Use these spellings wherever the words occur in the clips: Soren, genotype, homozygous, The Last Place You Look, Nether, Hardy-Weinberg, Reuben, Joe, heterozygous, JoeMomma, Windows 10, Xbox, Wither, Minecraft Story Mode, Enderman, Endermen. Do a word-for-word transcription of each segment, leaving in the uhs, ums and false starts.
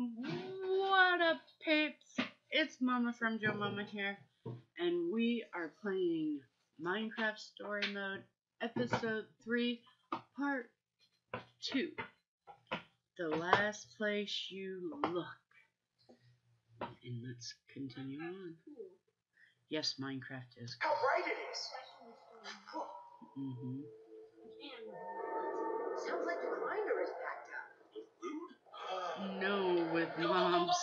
What up, peeps? It's Mama from Joe Mama here, and we are playing Minecraft Story Mode, Episode three, Part two. The last place you look. And let's continue on. Yes, Minecraft is cool. How bright it is! Mm-hmm. Sounds like the grinder is packed up. No, with moms.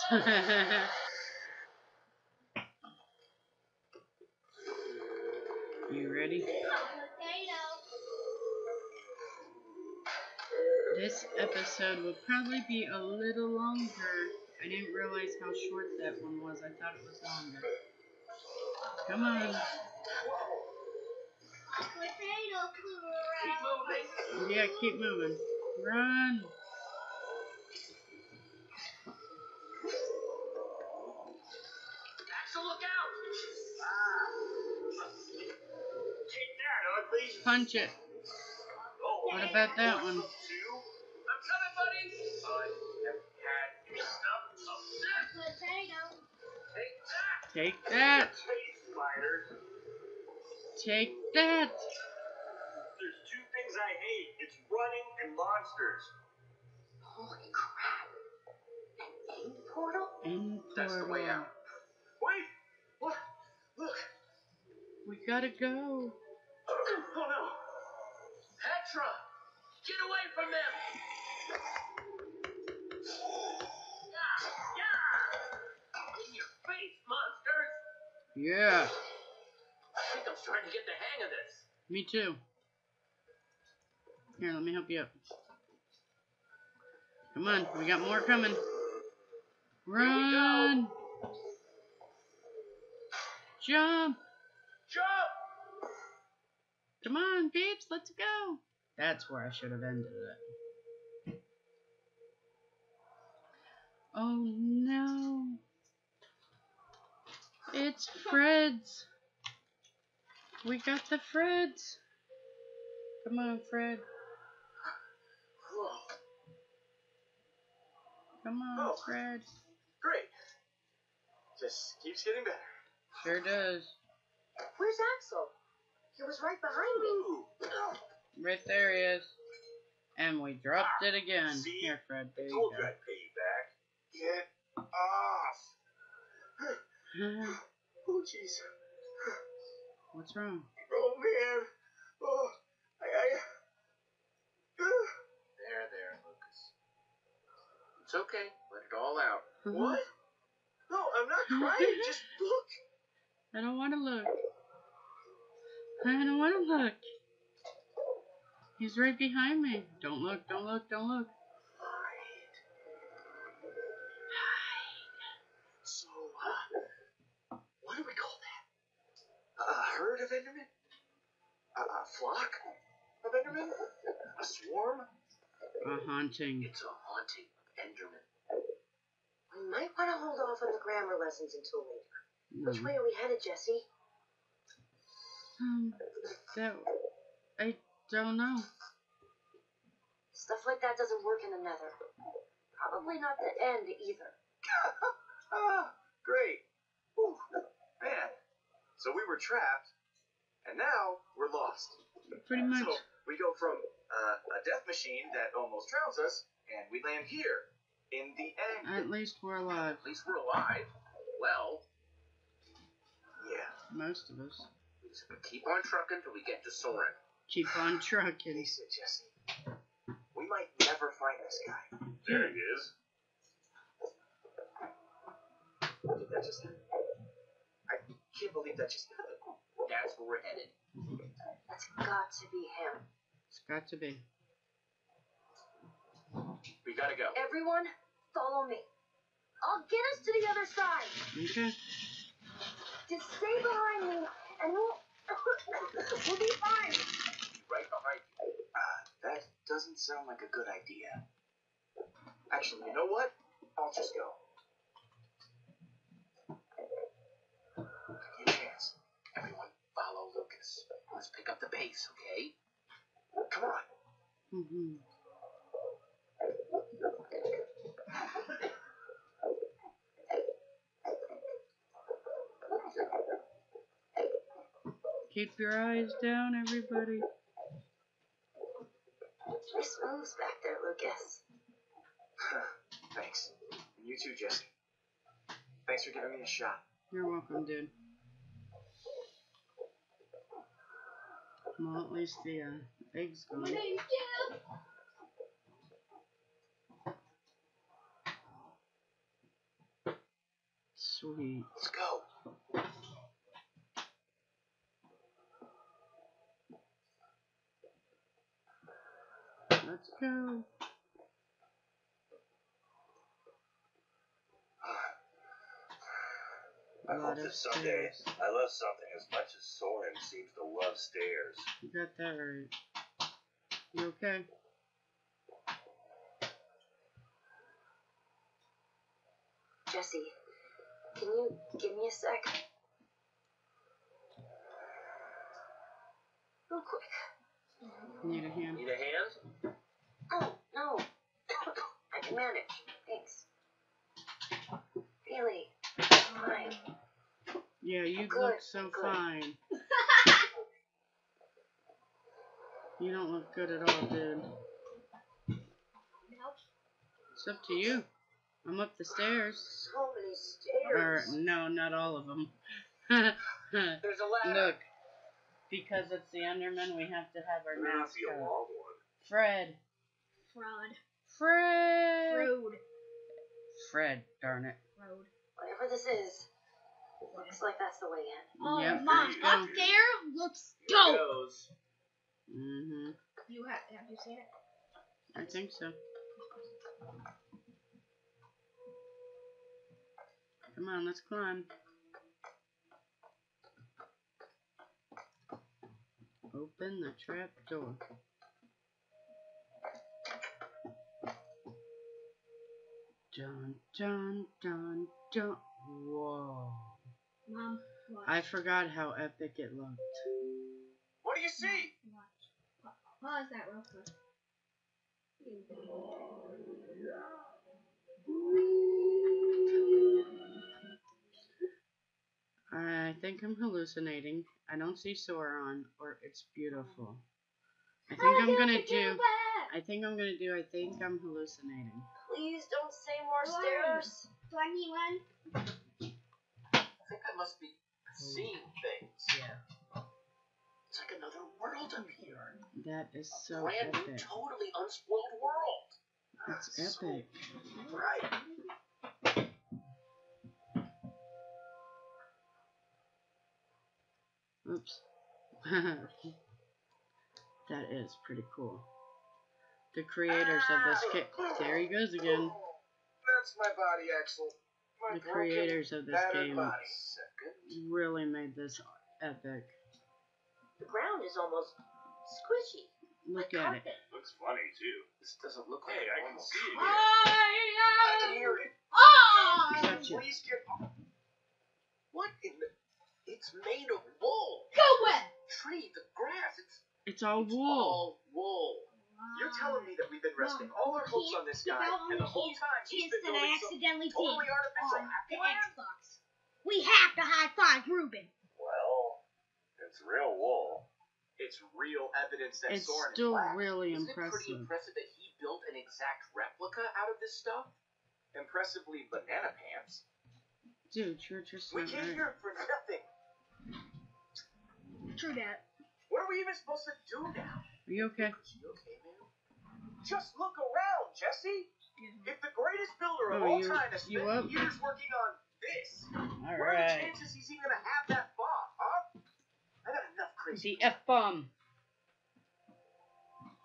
You ready? This episode will probably be a little longer. I didn't realize how short that one was. I thought it was longer. Come on. Potato, keep moving. Yeah, keep moving. Run. Punch it. What about that one? I'm coming, buddy. I have had enough of that. Take that. Take that. Take that. There's two things I hate. It's running and monsters. Holy crap. An end portal? End portal. That's the way out. Wait. Look. Look. We gotta go. Oh no! Petra! Get away from them! Yeah! Yeah! In your face, monsters! Yeah! I think I'm starting to get the hang of this. Me too. Here, let me help you up. Come on, we got more coming. Run! Jump! Jump! Come on, peeps, let's go. That's where I should have ended it. Oh no. It's Fred's. We got the Fred's. Come on, Fred. Come on, oh, Fred. Great. Just keeps getting better. Sure does. Where's Axel? It was right behind me. Right there he is. And we dropped ah, it again. See? Here, Fred, there I told you, you I'd pay you back. Get off. Oh, jeez. What's wrong? Oh, man. Oh, I... I uh. There, there, Lucas. It's okay. Let it all out. What? No, I'm not crying. Just look. I don't want to look. I don't want to look. He's right behind me. Don't look, don't look, don't look. Hide. Hide. So, uh, what do we call that? A herd of Endermen? A, a flock of Endermen? A swarm? A haunting. It's a haunting of Endermen. We might want to hold off on the grammar lessons until later. Mm. Which way are we headed, Jesse? Um, that, I don't know. Stuff like that doesn't work in the Nether. Probably not the end either. Ah, great. Ooh, man. So we were trapped, and now we're lost. Pretty much. So we go from uh, a death machine that almost drowns us, and we land here in the end. At least we're alive. At least we're alive. Well, yeah. Most of us. Keep on trucking till we get to Soren. Keep on trucking. He said, Jesse, we might never find this guy. There he is. Did that just happen? I can't believe that just happened. That's where we're headed. That's got to be him. It's got to be. We gotta go. Everyone, follow me. I'll get us to the other side. Okay. Just stay behind me. And we'll, we'll be fine. Right behind you. Uh, that doesn't sound like a good idea. Actually, you know what? I'll just go. Give me a chance. Everyone, follow Lucas. Let's pick up the pace, okay? Come on. Mm-hmm. Keep your eyes down, everybody. Nice moves back there, Lucas. Thanks. And you too, Jesse. Thanks for giving me a shot. You're welcome, dude. Well, at least the uh, egg's gone. What do you do? Sweet. Let's go. Let's go. I hope that someday I love something as much as Soren seems to love stairs. You got that right. You okay? Jesse, can you give me a sec? Real quick. Need a hand? Need a hand? Oh, no. I can manage. Thanks. Really? Fine. Yeah, you good, look so good. Fine. You don't look good at all, dude. Nope. It's up to you. I'm up the stairs. So many stairs. Or, no, not all of them. There's a ladder. Look, because it's the Endermen, we have to have our mask. Fred. Fraud. Fred. Fraud. Fred, darn it. Road. Whatever this is, looks like that's the way in. Oh yep, my! Up there looks dope. Mhm. You have have you seen it? I think so. Come on, let's climb. Open the trap door. Dun, dun, dun, dun. Whoa. Mom, watch. I forgot how epic it looked. What do you see? Watch. Watch. Pause that real quick. I think I'm hallucinating. I don't see Soren, or it's beautiful. I think I'm gonna do. I think I'm gonna do. I think I'm hallucinating. Please don't say more stairs. Do I need one? I think I must be seeing things. Yeah. It's like another world up here. That is so epic. A brand new, totally unspoiled world. That's, That's epic. So right. Oops. That is pretty cool. The creators of this game. There he goes again. That's my body, Axel. My the creators of this game really made this epic. The ground is almost squishy. Look at it. Looks funny too. This doesn't look like hey, I can see it. I can hear it. Oh! Gotcha. Please get off. What in the? It's made of wool. Go away. Tree, the grass. It's. It's all it's wool. All wool. You're telling me that we've been resting no, all our hopes on this guy, and the whole time he's been doing accidentally some totally artificial Xbox. We have to high five Reuben. Well, it's real wool. It's real evidence that Soren is black. It's still really impressive. Isn't it pretty impressive that he built an exact replica out of this stuff? Impressively, banana pants. Dude, you're just we came here for nothing. True that. What are we even supposed to do now? Are you okay? Are you okay, man? Just look around, Jesse. If the greatest builder of oh, all you, time has spent years working on this, all what right. are the chances he's even gonna have that bomb, huh? I got enough crazy. The F bomb.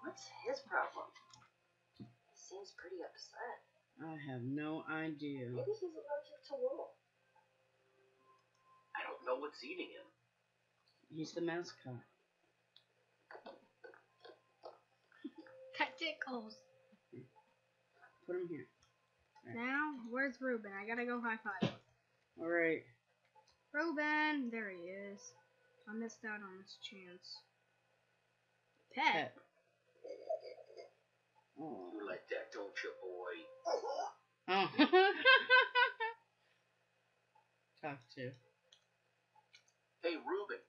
What's his problem? He seems pretty upset. I have no idea. Maybe he's allergic to wool. I don't know what's eating him. He's the mascot. That tickles. Put him here. Right. Now, where's Reuben? I gotta go high five. Alright. Reuben! There he is. I missed out on this chance. Pet! Pet. Oh. You like that, don't you, boy? Oh. Talk to. Hey, Reuben.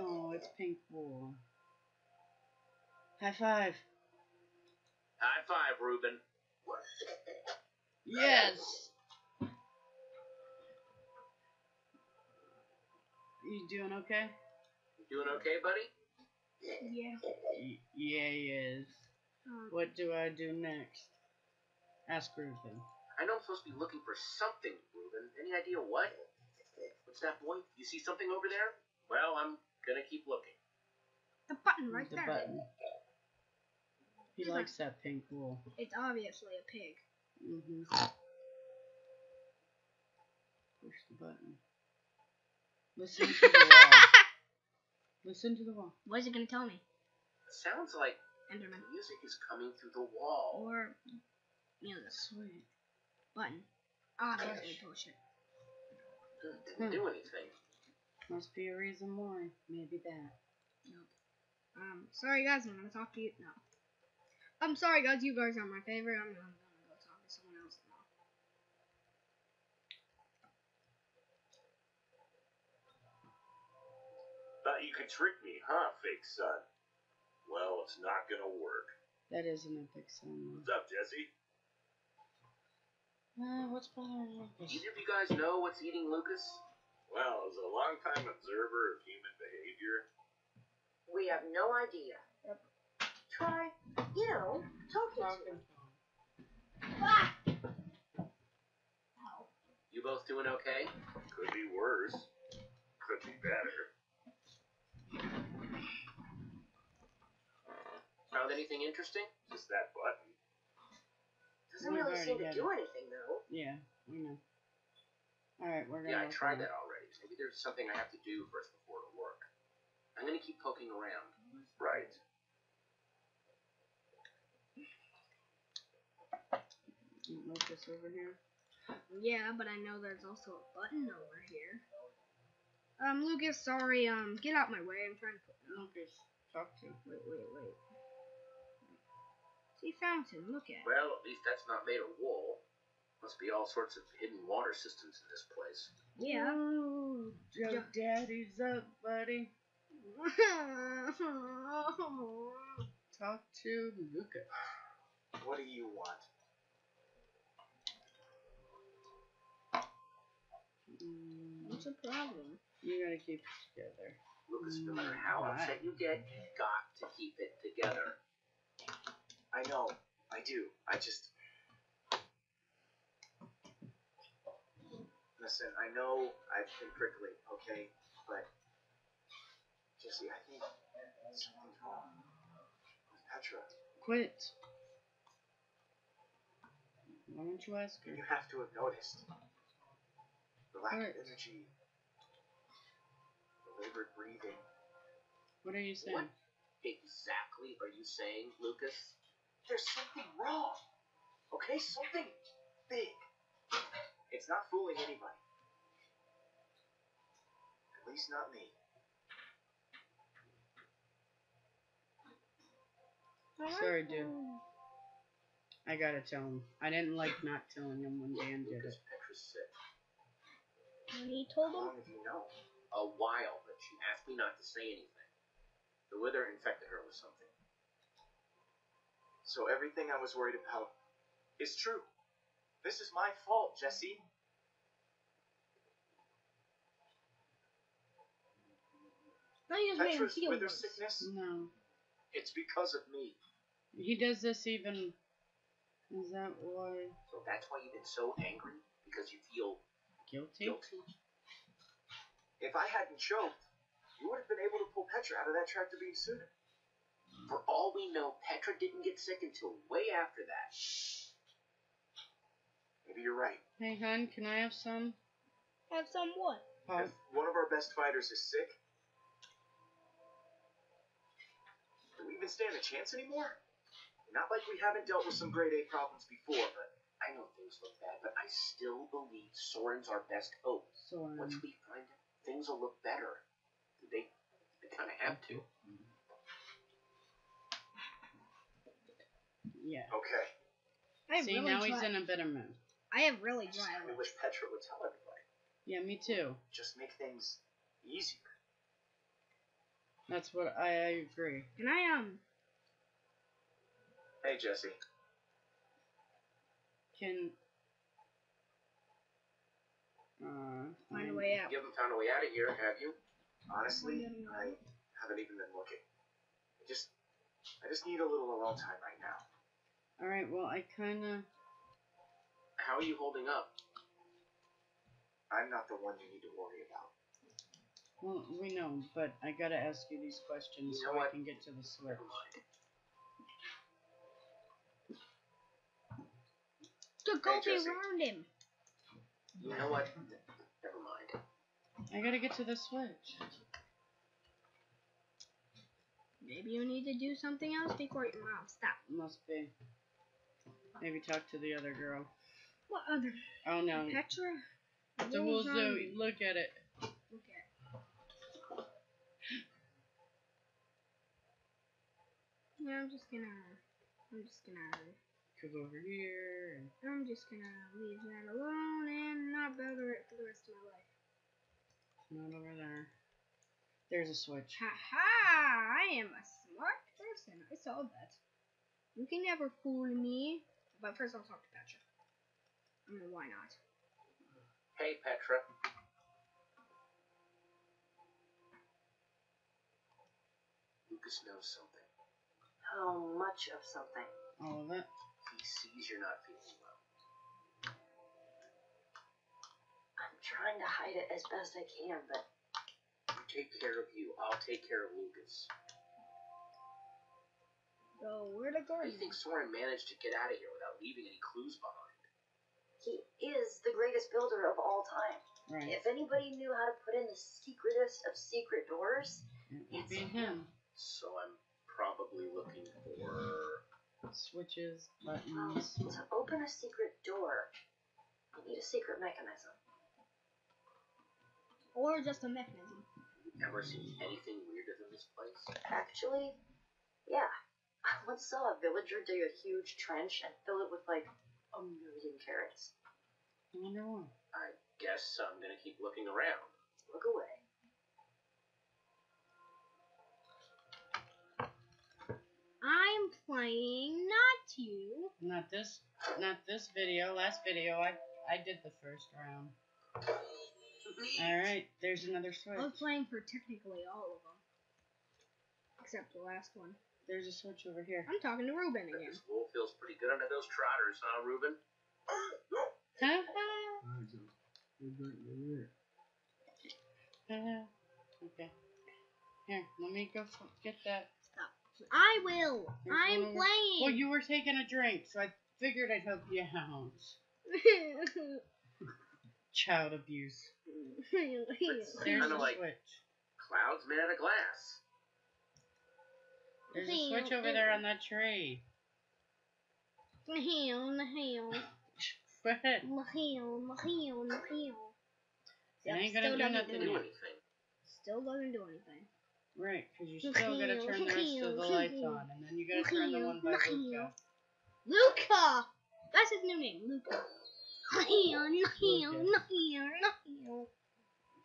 Oh, it's pink wool. High five. High five, Reuben. Yes. You doing okay? You doing okay, buddy? Yeah. Y yeah, he is. Um, what do I do next? Ask Reuben. I know I'm supposed to be looking for something, Reuben. Any idea what? What's that, boy? You see something over there? Well, I'm gonna keep looking. The button right the there. The button. He it's likes like, that pink wool. It's obviously a pig. Mm-hmm. Push the button. Listen to the wall. Listen to the wall. What is it gonna tell me? It sounds like Enderman. Music is coming through the wall. Or you know, the sweet button. Obviously push it. Didn't do anything. Must be a reason why. Maybe that. Nope. Um, sorry guys, I'm gonna talk to you. No. I'm sorry guys, you guys are my favorite. I'm gonna go talk to someone else now. Thought you could trick me, huh, fake son? Well, it's not gonna work. That is an epic son. What's up, Jesse? Uh, what's bothering Lucas? Either of you guys know what's eating Lucas? Well, as a long-time observer of human behavior, we have no idea. Yep. Try, you know, talking to him. Ah! You both doing okay? Could be worse. Could be better. Found anything interesting? Just that button. Doesn't We've really seem to do it. anything, though. Yeah, we know. Alright, we're gonna... Yeah, I tried that already. Maybe there's something I have to do first before it'll work. I'm gonna keep poking around. Right. You move this over here? Yeah, but I know there's also a button over here. Um, Lucas, sorry, um, get out my way. I'm trying to put... Lucas, talk to him. Wait, wait, wait. See, fountain, look at it. Well, at least that's not made of wool. Must be all sorts of hidden water systems in this place. Yeah. Oh, Joe Daddy's up, buddy. Talk to Luca. What do you want? Mm. What's the problem? You gotta keep it together. Lucas, no matter how upset you get, you got to keep it together. I know, I do. I just listen. I know I've been prickly, okay, but Jesse, I think something's wrong with Petra. Quit. Why don't you ask her? You have to have noticed the lack Quit. of energy, the labored breathing. What are you saying? What exactly are you saying, Lucas? There's something wrong, okay? Something big. It's not fooling anybody. At least not me. Sorry, dude. I gotta tell him. I didn't like not telling him when Dan did it. Petra's sick. And he told him? How long have you known? A while, but she asked me not to say anything. The Wither infected her with something. So everything I was worried about is true. This is my fault, Jesse. Petra's Wither sickness? No. It's because of me. He does this even... Is that why... So that's why you've been so angry? Because you feel... Guilty? Guilty? If I hadn't choked, you would have been able to pull Petra out of that tractor beam sooner. For all we know, Petra didn't get sick until way after that. Maybe you're right. Hey, hon, can I have some? Have some what? If one of our best fighters is sick, do we even stand a chance anymore? Not like we haven't dealt with some grade A problems before, but I know things look bad, but I still believe Soren's our best hope. Soren. Once we find him, things will look better. They, they kind of have to. Yeah. Okay. I See, really now dry. he's in a bitter mood. I have really dry I wish Petra would tell everybody. Yeah, me too. Just make things easier. That's what I, I agree. Can I, um... Hey, Jesse. Can... Uh, find a way out. You haven't found a way out of here, have you? Honestly, I haven't even been looking. I just... I just need a little alone time right now. Alright, well, I kinda... How are you holding up? I'm not the one you need to worry about. Well, we know, but I gotta ask you these questions you know so what? I can get to the switch. To go hey, around him. You know what? Never mind. I gotta get to the switch. Maybe you need to do something else before your mom stops. Must be. Maybe talk to the other girl. What other? Oh no. Petra? The whole zoo. Look at it. Look at it. Yeah, I'm just gonna. I'm just gonna. Come over here. And I'm just gonna leave that alone and not bother it for the rest of my life. It's not over there. There's a switch. Ha ha! I am a smart person. I saw that. You can never fool me. But first, I'll talk to Petra. I mean, why not? Hey, Petra. Lucas knows something. How much of something? All of it. He sees you're not feeling well. I'm trying to hide it as best I can, but... You take care of you. I'll take care of Lucas. So, where to go? I think Soren managed to get out of here without leaving any clues behind. He is the greatest builder of all time. Right. If anybody knew how to put in the secretest of secret doors, it would be him. So I'm probably looking for... switches, buttons. To open a secret door, you need a secret mechanism. Or just a mechanism. You've never seen anything weirder than this place? Actually, yeah. I once saw a villager dig a huge trench and fill it with like a million carrots. I wonder why. I guess I'm gonna keep looking around. Look away. I'm playing, not you. Not this, not this video. Last video, I I did the first round. All right, there's another switch. I was playing for technically all of them, except the last one. There's a switch over here. I'm talking to Reuben again. This wool feels pretty good under those trotters, huh, Reuben? Okay. Here, let me go get that. I will. There's I'm playing. One. Well, you were taking a drink, so I figured I'd help you out. Child abuse. It's there's a like switch. Clouds made out of glass. There's a switch over there on that tree. Go ahead. It ain't gonna do nothing. Do anything. Still doesn't do anything. Right, because you still gotta turn the rest of the lights on, and then you gotta turn the one by Luca. Luca! That's his new name, Luca.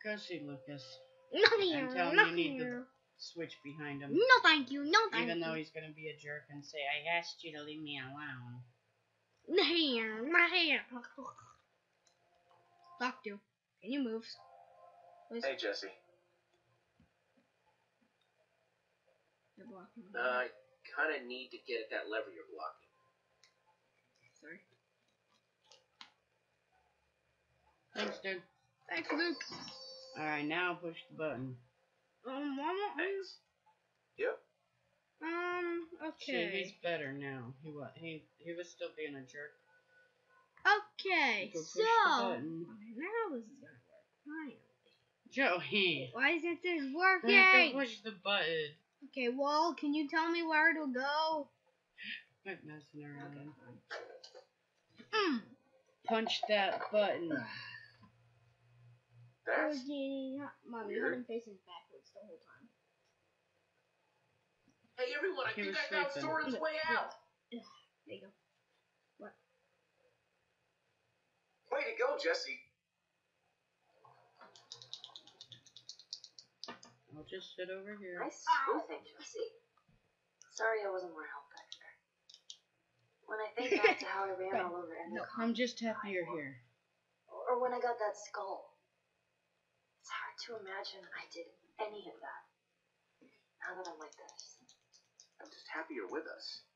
Go see Lucas. And tell him you need the switch behind him. No thank you, no thank you. Even though he's gonna be a jerk and say, I asked you to leave me alone. Fuck you. Can you move? Please. Hey, Jesse. Uh, I kind of need to get at that lever you're blocking. Sorry. Thanks, dude. Thanks, Luke. Alright, now push the button. Um, Mama? Thanks. Yep. Um, okay. See, he's better now. He was, he, he was still being a jerk. Okay, so. so okay, now this is going to work. Finally. Joey. Why isn't this working? I have to push the button. Okay, well, can you tell me where to go? I'm messing around. Okay. Mm. Punch that button. That's oh, gee. Mom, weird. You've been facing backwards the whole time. Hey, everyone, I he think I found Soren's way out. There you go. What? Way to go, Jesse. I'll just sit over here. Nice school thing, Josie. Sorry I wasn't more helpful. When I think back to how I ran all over and no, I'm just happy you're here. Or when I got that skull. It's hard to imagine I did any of that. Now that I'm like this. I'm just happy you're with us.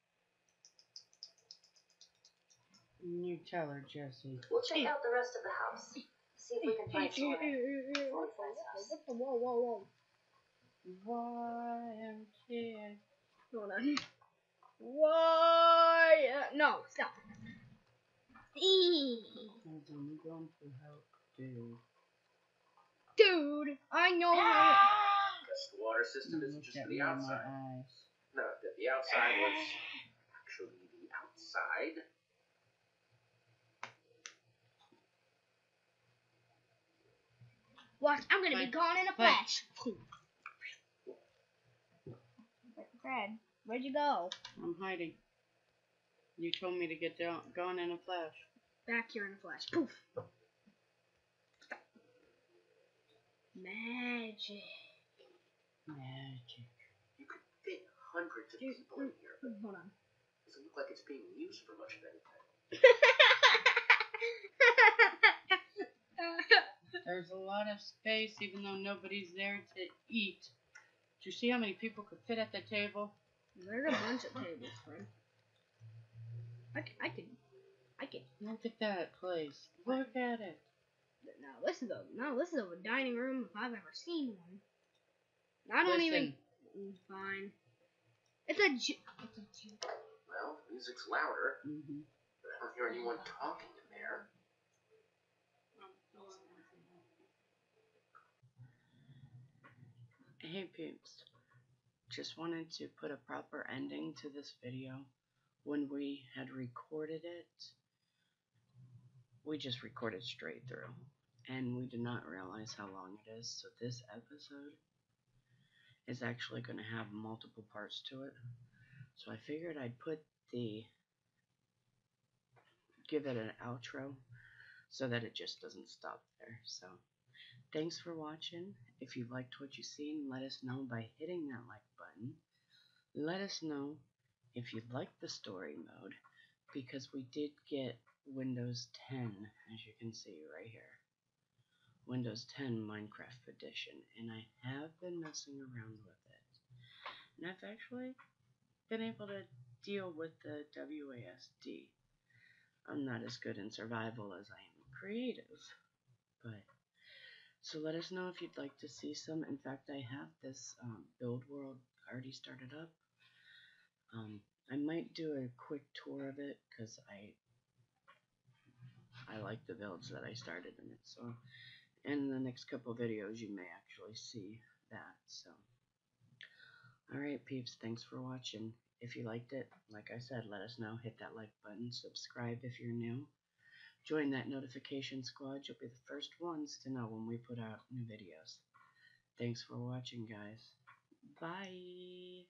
You tell her, Jesse. We'll check out the rest of the house. See if we can find Soren. Whoa, whoa, whoa. Why am I... Hold on. Why? Uh, no, stop. Eee. Dude, I know. Ah. I guess the water system isn't just for the outside. No, that the outside was actually the outside. Watch, I'm gonna Fine. be gone in a flash. Fred. Where'd you go? I'm hiding. You told me to get down, gone in a flash. Back here in a flash. Poof. Magic. Magic. You could fit hundreds of Dude, people in here. But hold on. It doesn't look like it's being used for much of anything. There's a lot of space, even though nobody's there to eat. Do you see how many people could fit at the table? There's a bunch of tables, friend. I can, I can, I can. Look at that place. Look at it. No, this is a no. This is a dining room if I've ever seen one. I don't Listen. even. Fine. It's a. Ju it's a ju well, music's louder. Mm-hmm. But I don't hear anyone talking in there. Hey, peeps. Just wanted to put a proper ending to this video. When we had recorded it, we just recorded straight through, and we did not realize how long it is, so this episode is actually going to have multiple parts to it. So I figured I'd put the, give it an outro, so that it just doesn't stop there, so... Thanks for watching. If you liked what you've seen, let us know by hitting that like button. Let us know if you liked the story mode, because we did get Windows ten, as you can see right here. Windows ten Minecraft Edition, and I have been messing around with it. And I've actually been able to deal with the W A S D. I'm not as good in survival as I am creative, but... So let us know if you'd like to see some. In fact, I have this um, build world already started up. Um, I might do a quick tour of it because I I like the builds that I started in it. So in the next couple videos, you may actually see that. So all right, peeps, thanks for watching. If you liked it, like I said, let us know. Hit that like button. Subscribe if you're new. Join that notification squad, you'll be the first ones to know when we put out new videos. Thanks for watching, guys. Bye!